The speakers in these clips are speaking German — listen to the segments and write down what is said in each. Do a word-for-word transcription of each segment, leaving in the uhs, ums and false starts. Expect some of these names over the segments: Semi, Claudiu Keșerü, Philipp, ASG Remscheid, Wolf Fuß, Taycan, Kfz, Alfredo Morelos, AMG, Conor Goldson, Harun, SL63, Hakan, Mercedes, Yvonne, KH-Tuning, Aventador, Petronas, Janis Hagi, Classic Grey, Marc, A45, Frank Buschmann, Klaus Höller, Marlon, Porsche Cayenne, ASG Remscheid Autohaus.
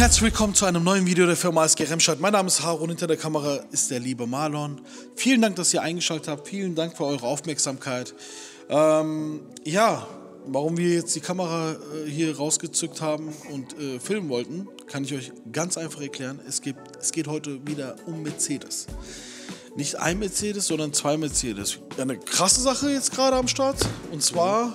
herzlich willkommen zu einem neuen Video der Firma A S G Remscheid. Mein Name ist Harun, hinter der Kamera ist der liebe Marlon. Vielen Dank, dass ihr eingeschaltet habt, vielen Dank für eure Aufmerksamkeit. Ähm, ja, warum wir jetzt die Kamera äh, hier rausgezückt haben und äh, filmen wollten, kann ich euch ganz einfach erklären. Es gibt, es geht heute wieder um Mercedes. Nicht ein Mercedes, sondern zwei Mercedes. Eine krasse Sache jetzt gerade am Start, und zwar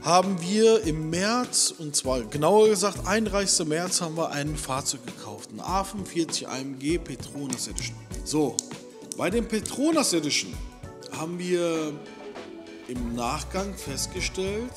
haben wir im März, und zwar genauer gesagt einunddreißigsten März, haben wir ein Fahrzeug gekauft, ein A fünfundvierzig A M G Petronas Edition. So, bei dem Petronas Edition haben wir im Nachgang festgestellt,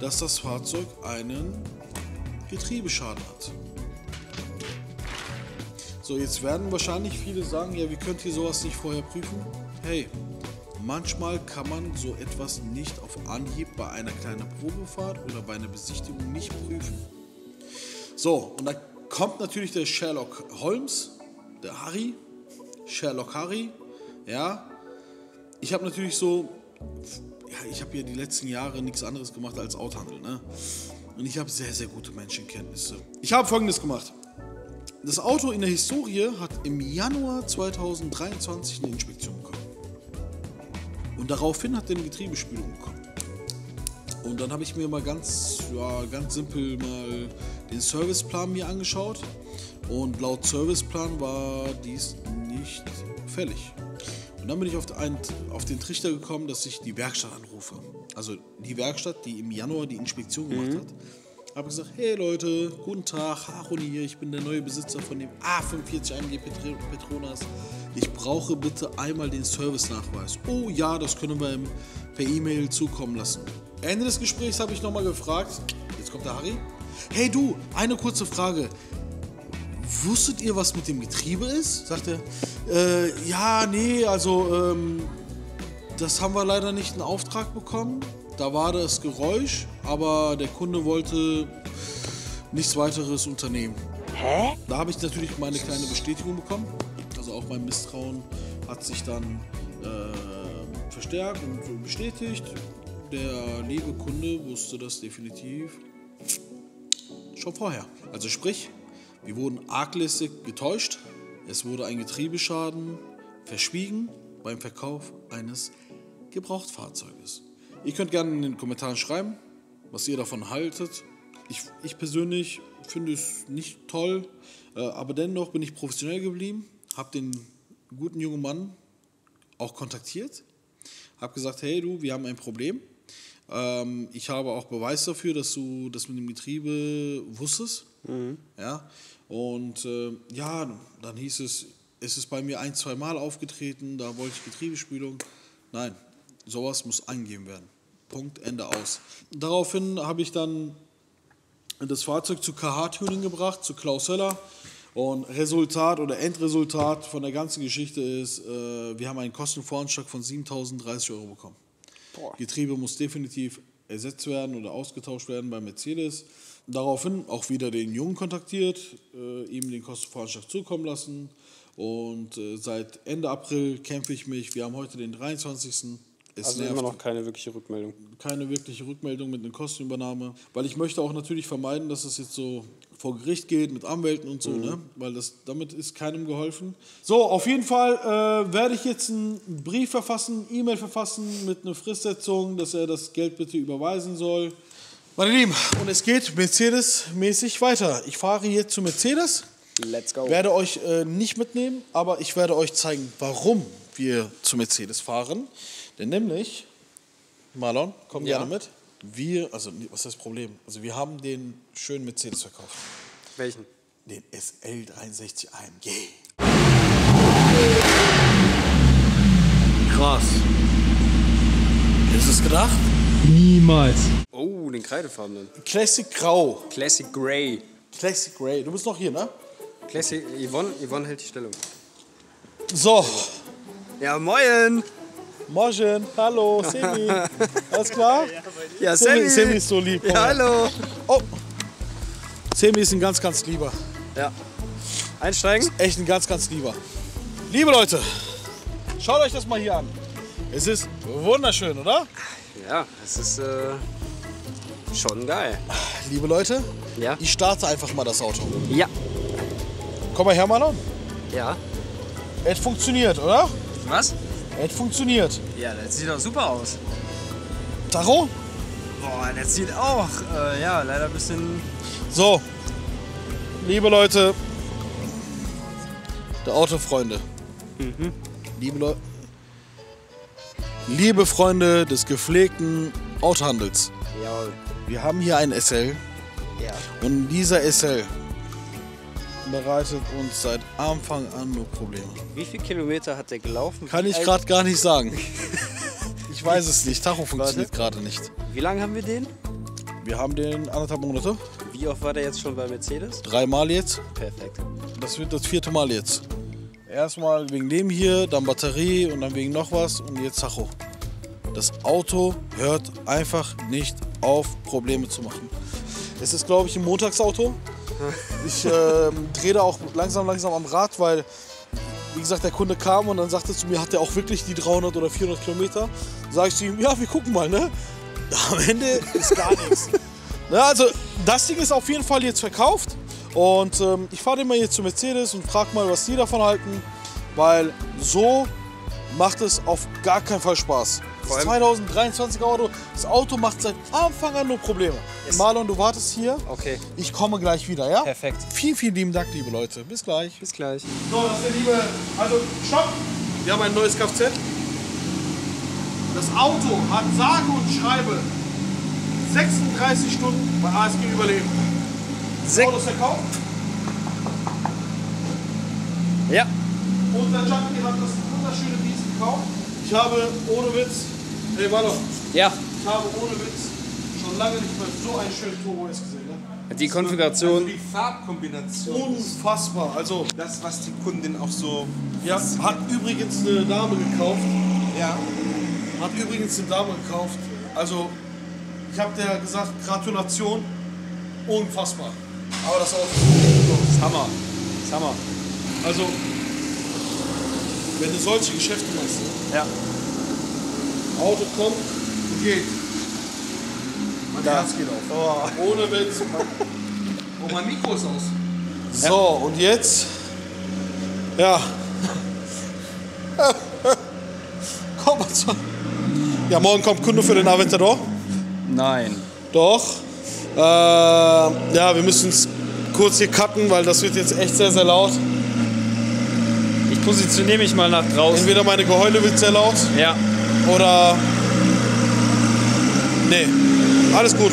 dass das Fahrzeug einen Getriebeschaden hat. So, jetzt werden wahrscheinlich viele sagen, ja, wie könnt ihr sowas nicht vorher prüfen? Hey, manchmal kann man so etwas nicht auf Anhieb bei einer kleinen Probefahrt oder bei einer Besichtigung nicht prüfen. So, und da kommt natürlich der Sherlock Holmes, der Harry, Sherlock Harry, ja. Ich habe natürlich so, ja, ich habe ja die letzten Jahre nichts anderes gemacht als Autohandel, ne? Und ich habe sehr, sehr gute Menschenkenntnisse. Ich habe Folgendes gemacht. Das Auto in der Historie hat im Januar zweitausenddreiundzwanzig eine Inspektion bekommen. Und daraufhin hat er eine Getriebespülung bekommen. Und dann habe ich mir mal ganz, ja, ganz simpel mal den Serviceplan mir angeschaut. Und laut Serviceplan war dies nicht fällig. Und dann bin ich auf den, auf den Trichter gekommen, dass ich die Werkstatt anrufe. Also die Werkstatt, die im Januar die Inspektion gemacht mhm. hat. Habe gesagt, hey Leute, guten Tag, Harun hier, ich bin der neue Besitzer von dem A fünfundvierzig A M G Petronas. Ich brauche bitte einmal den Servicenachweis. Oh ja, das können wir ihm per E-Mail zukommen lassen. Ende des Gesprächs habe ich nochmal gefragt. Jetzt kommt der Harry. Hey du, eine kurze Frage. Wusstet ihr, was mit dem Getriebe ist? Sagt er. Äh, ja, nee, also ähm, das haben wir leider nicht in Auftrag bekommen. Da war das Geräusch, aber der Kunde wollte nichts weiteres unternehmen. Hä? Da habe ich natürlich meine kleine Bestätigung bekommen. Also auch mein Misstrauen hat sich dann äh, verstärkt und bestätigt. Der liebe Kunde wusste das definitiv schon vorher. Also sprich, wir wurden arglistig getäuscht. Es wurde ein Getriebeschaden verschwiegen beim Verkauf eines Gebrauchtfahrzeuges. Ihr könnt gerne in den Kommentaren schreiben, was ihr davon haltet. Ich, ich persönlich finde es nicht toll, äh, aber dennoch bin ich professionell geblieben. Habe den guten jungen Mann auch kontaktiert, habe gesagt, hey du, wir haben ein Problem. Ähm, ich habe auch Beweis dafür, dass du das mit dem Getriebe wusstest. Mhm. Ja? Und äh, ja, dann hieß es, es ist bei mir ein, zwei Mal aufgetreten, da wollte ich Getriebespülung. Nein, sowas muss eingegeben werden. Punkt, Ende, aus. Daraufhin habe ich dann das Fahrzeug zu K H-Tuning gebracht, zu Klaus Höller. Und Resultat oder Endresultat von der ganzen Geschichte ist, äh, wir haben einen Kostenvoranschlag von siebentausenddreißig Euro bekommen. Boah. Getriebe muss definitiv ersetzt werden oder ausgetauscht werden bei Mercedes. Daraufhin auch wieder den Jungen kontaktiert, äh, ihm den Kostenvoranschlag zukommen lassen. Und äh, seit Ende April kämpfe ich mich. Wir haben heute den dreiundzwanzigsten Es also immer noch keine wirkliche Rückmeldung. Keine wirkliche Rückmeldung mit einer Kostenübernahme. Weil ich möchte auch natürlich vermeiden, dass es jetzt so vor Gericht geht mit Anwälten und so. Mhm. Ne? Weil das, damit ist keinem geholfen. So, auf jeden Fall äh, werde ich jetzt einen Brief verfassen, E-Mail verfassen mit einer Fristsetzung, dass er das Geld bitte überweisen soll. Meine Lieben, und es geht Mercedes-mäßig weiter. Ich fahre jetzt zu Mercedes. Let's go. Werde euch äh, nicht mitnehmen, aber ich werde euch zeigen, warum wir zu Mercedes fahren. Denn nämlich, Marlon, komm ja. gerne mit. Wir, also was ist das Problem? Also wir haben den schönen Mercedes verkauft. Welchen? Den S L dreiundsechzig A M G. Krass. Hättest du es gedacht? Niemals. Oh, den kreidefarbenen. Classic Grau. Classic Grey. Classic Grey. Du bist noch hier, ne? Classic, Yvonne, Yvonne hält die Stellung. So. Ja, moin. Morgen, hallo, Semi. Alles klar? Ja, Semi. Semi ist so lieb. Ja, hallo. Oh. Semi ist ein ganz, ganz lieber. Ja. Einsteigen? Ist echt ein ganz, ganz lieber. Liebe Leute, schaut euch das mal hier an. Es ist wunderschön, oder? Ja, es ist äh, schon geil. Liebe Leute, ja? Ich starte einfach mal das Auto. Ja. Komm mal her, Marlon. Ja. Es funktioniert, oder? Was? Es funktioniert. Ja, das sieht doch super aus. Tacho? Boah, das sieht auch, äh, ja, leider ein bisschen... So, liebe Leute, der Autofreunde, mhm. liebe Leute, liebe Freunde des gepflegten Autohandels, jawohl. Wir haben hier einen S L, ja. Und dieser S L bereitet uns seit Anfang an nur Probleme. Wie viele Kilometer hat der gelaufen? Kann ich gerade gar nicht sagen. Ich weiß es nicht, Tacho funktioniert gerade nicht. Wie lange haben wir den? Wir haben den anderthalb Monate. Wie oft war der jetzt schon bei Mercedes? Dreimal jetzt. Perfekt. Das wird das vierte Mal jetzt. Erstmal wegen dem hier, dann Batterie und dann wegen noch was und jetzt Tacho. Das Auto hört einfach nicht auf, Probleme zu machen. Es ist, glaube ich, ein Montagsauto. Ich äh, drehe da auch langsam, langsam am Rad, weil... Wie gesagt, der Kunde kam und dann sagte zu mir, hat er auch wirklich die dreihundert oder vierhundert Kilometer? Sag ich zu ihm, ja, wir gucken mal, ne? Am Ende ist gar nichts. Na, also, das Ding ist auf jeden Fall jetzt verkauft. Und ähm, ich fahre den mal hier zu Mercedes und frage mal, was die davon halten. Weil so macht es auf gar keinen Fall Spaß. Das zweitausenddreiundzwanziger Auto, das Auto macht seit Anfang an nur Probleme. Yes. Marlon, du wartest hier. Okay. Ich komme gleich wieder, ja? Perfekt. Vielen, vielen lieben Dank, liebe Leute. Bis gleich. Bis gleich. So, das ist der liebe... Also, stopp! Wir haben ein neues Kfz. Das Auto hat sage und schreibe sechsunddreißig Stunden bei A S G überlebt. Das Auto ist verkauft. Ja. Unser Junkie hat das wunderschöne Biest gekauft. Ich habe ohne Witz, ey Marlon, ja. ich habe ohne Witz schon lange nicht mehr so ein schönes Turbo S gesehen. Ne? Die Konfiguration. Also die Farbkombination. Unfassbar. Also das, was die Kundin auch so... Ja, hat übrigens eine Dame gekauft. Ja. Hat übrigens eine Dame gekauft. Also ich habe der gesagt, Gratulation, unfassbar. Aber das Auto ist Hammer. Das ist Hammer. Also... Wenn du solche Geschäfte machst, ja. Auto kommt und geht. Mein da. Herz geht auf. Oh. Ohne Witz. Und mein Mikro ist aus. So, ja. Und jetzt? Ja. Komm mal zu. Ja, morgen kommt Kunde für den Aventador. Nein. Doch. Äh, ja, wir müssen es kurz hier cutten, weil das wird jetzt echt sehr, sehr laut. Positioniere mich mal nach draußen. Entweder meine Geheule wird sehr laut. Ja. Oder... Nee. Alles gut.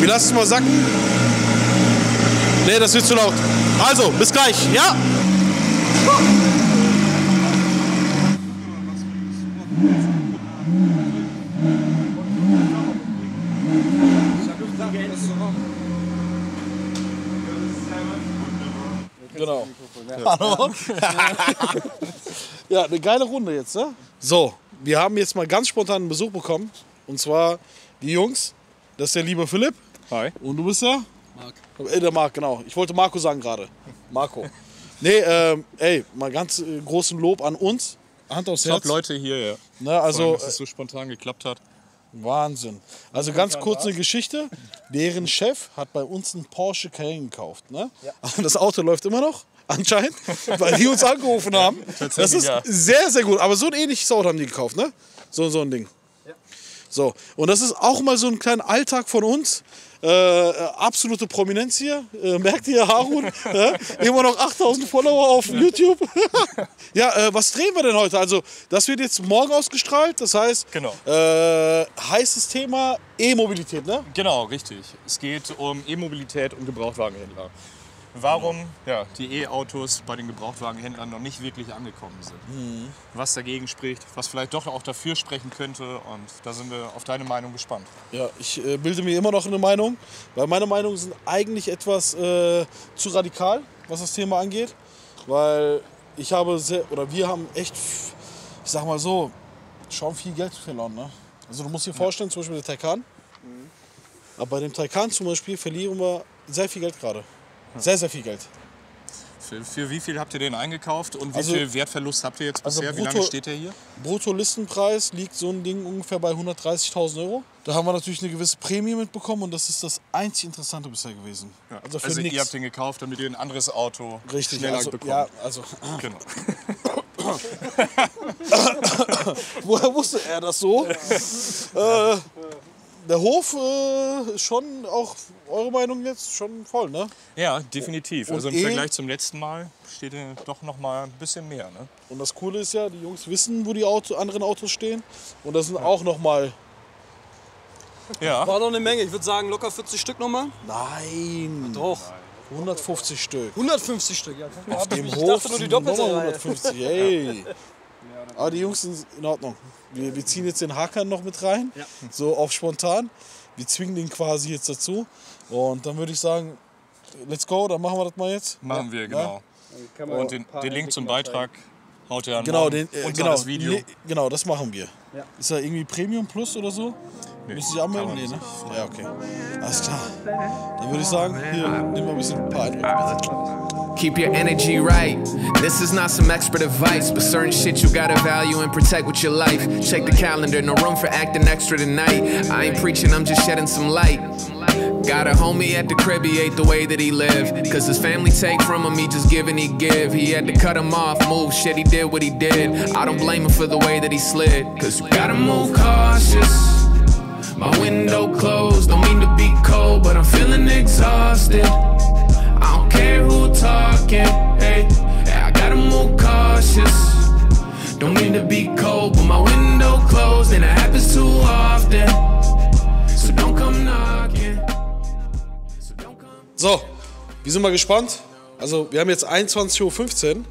Wir lassen es mal sacken. Nee, das wird zu laut. Also, bis gleich. Ja! Genau. Hallo. Ja, eine geile Runde jetzt, ne? So, wir haben jetzt mal ganz spontan einen Besuch bekommen. Und zwar die Jungs. Das ist der liebe Philipp. Hi. Und du bist der? Marc. Äh, der Marc, genau. Ich wollte Marco sagen gerade. Marco. Nee, ähm, ey, mal ganz äh, großen Lob an uns. Hand aufs Herz. Top Leute hier, ja. Ne, also, allem, dass es so spontan geklappt hat. Wahnsinn. Also ganz kurz eine Geschichte. Deren Chef hat bei uns einen Porsche Cayenne gekauft. Ne? Ja. Das Auto läuft immer noch, anscheinend, weil die uns angerufen haben. Das ist sehr, sehr gut. Aber so ein ähnliches Auto haben die gekauft, ne? So, so ein Ding. Ja. So. Und das ist auch mal so ein kleiner Alltag von uns. Äh, absolute Prominenz hier. Äh, merkt ihr, Harun? äh? Immer noch achttausend Follower auf YouTube. Ja, äh, was drehen wir denn heute? Also, das wird jetzt morgen ausgestrahlt. Das heißt, genau. äh, heißes Thema E-Mobilität, ne? Genau, richtig. Es geht um E-Mobilität und Gebrauchtwagenhändler. Warum ja, die E-Autos bei den Gebrauchtwagenhändlern noch nicht wirklich angekommen sind. Mhm. Was dagegen spricht, was vielleicht doch auch dafür sprechen könnte. Und da sind wir auf deine Meinung gespannt. Ja, ich äh, bilde mir immer noch eine Meinung, weil meine Meinungen sind eigentlich etwas äh, zu radikal, was das Thema angeht. Weil ich habe sehr, oder wir haben echt, ich sag mal so, schon viel Geld verloren. Ne? Also du musst dir vorstellen, ja. Zum Beispiel der Taycan. Mhm. Aber bei dem Taycan zum Beispiel verlieren wir sehr viel Geld gerade. Sehr, sehr viel Geld. Für, für wie viel habt ihr den eingekauft und wie also, viel Wertverlust habt ihr jetzt bisher? Also brutto, wie lange steht der hier? Bruttolistenpreis liegt so ein Ding ungefähr bei hundertdreißigtausend Euro. Da haben wir natürlich eine gewisse Prämie mitbekommen und das ist das einzig Interessante bisher gewesen. Ja, also also ihr habt den gekauft, damit ihr ein anderes Auto richtig, schneller also, bekommt. Ja, also. Genau. Woher wusste er das so? äh, der Hof ist äh, schon, auch eure Meinung jetzt, schon voll, ne? Ja, definitiv. Und also im e Vergleich zum letzten Mal steht doch noch mal ein bisschen mehr, ne? Und das Coole ist ja, die Jungs wissen, wo die Auto, anderen Autos stehen und das sind ja auch noch mal... Ja. War noch eine Menge. Ich würde sagen, locker vierzig Stück nochmal. Nein. Na doch. hundertfünfzig Stück. hundertfünfzig Stück, ja. Auf dem ich Hof dachte nur die doppelte hundertfünfzig, hey. Aber die Jungs sind in Ordnung. Wir, wir ziehen jetzt den Hakan noch mit rein, ja, so auf spontan. Wir zwingen den quasi jetzt dazu. Und dann würde ich sagen, let's go, dann machen wir das mal jetzt. Machen ja, wir, genau. Ja. Und den, den Link zum Beitrag haut ihr an genau, den, äh, genau, das Video. Ne, genau, das machen wir. Ja. Ist da irgendwie Premium Plus oder so? Nee, müsste ich anmelden? Nee, ne? Ja, okay. Alles klar. Dann würde ich sagen, hier, nehmen wir ein bisschen ein paar Eindrücke. Keep your energy right. This is not some expert advice, but certain shit you gotta value and protect with your life. Check the calendar, no room for acting extra tonight. I ain't preaching, I'm just shedding some light. Got a homie at the crib, he ate the way that he lived. Cause his family take from him, he just give and he give. He had to cut him off, move shit, he did what he did. I don't blame him for the way that he slid. Cause you gotta move cautious. My window closed, don't mean to be cold, but I'm feeling exhausted. I don't care who talking, hey, hey, I gotta move cautious. Don't mean to be cold, but my window closed, and it happens too often. So don't come knocking. So, wir sind mal gespannt. Also, wir haben jetzt einundzwanzig Uhr fünfzehn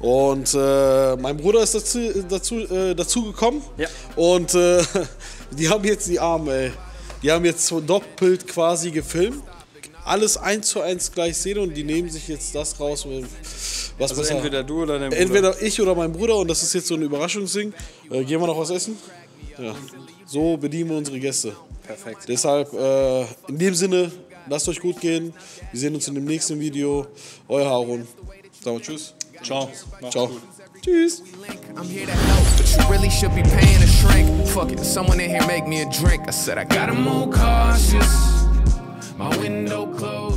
und äh, mein Bruder ist dazu, dazu, äh, dazu gekommen. Ja. Und äh, die haben jetzt die Arme, ey. Die haben jetzt so doppelt quasi gefilmt. Alles eins zu eins gleich sehen und die nehmen sich jetzt das raus. Was also entweder du oder dein Bruder. Entweder ich oder mein Bruder und das ist jetzt so ein Überraschungsding. Äh, gehen wir noch was essen? Ja. So bedienen wir unsere Gäste. Perfekt. Deshalb, äh, in dem Sinne, lasst euch gut gehen. Wir sehen uns in dem nächsten Video. Euer Harun. Sagen wir tschüss. Ciao. Ciao. Tschüss. I'm here to help, but you really should be paying a shrink. Fuck it, someone in here make me a drink. I said I gotta move cautious. My window closed.